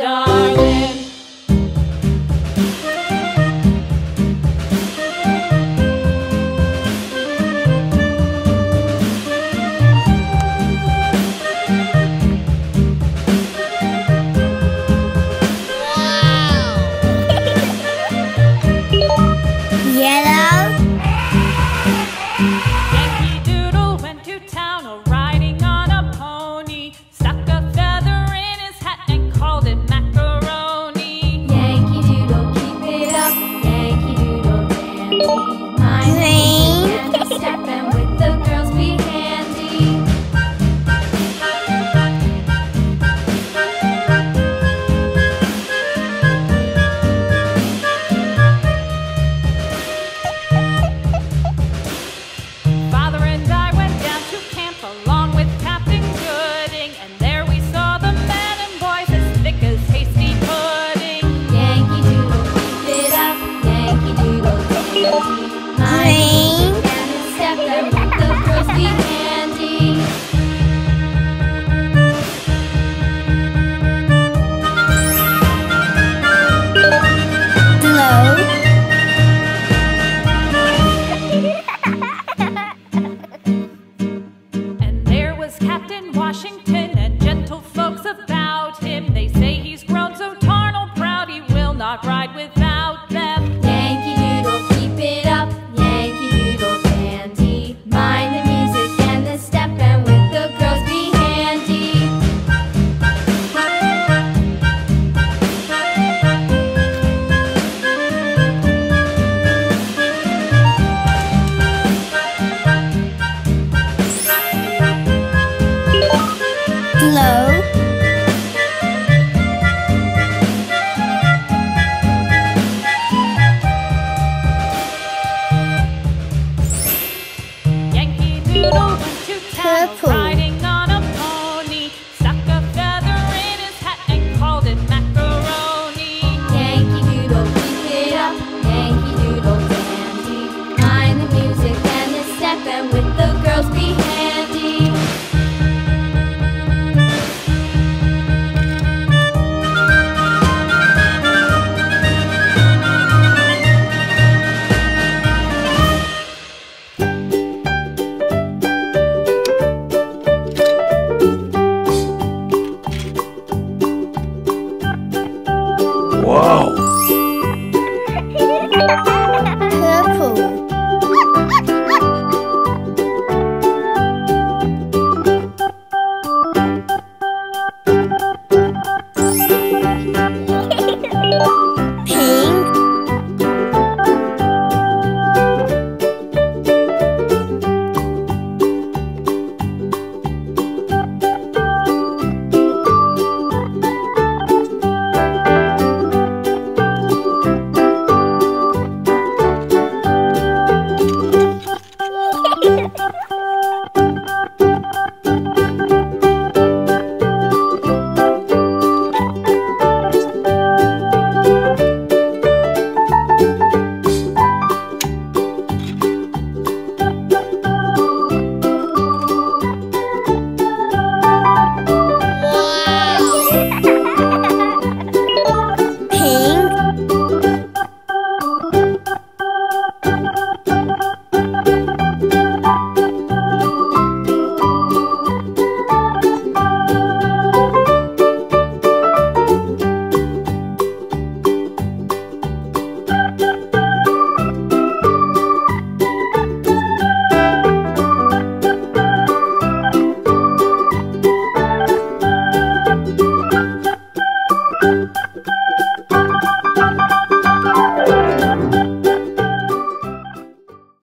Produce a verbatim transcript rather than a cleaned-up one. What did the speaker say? Dog.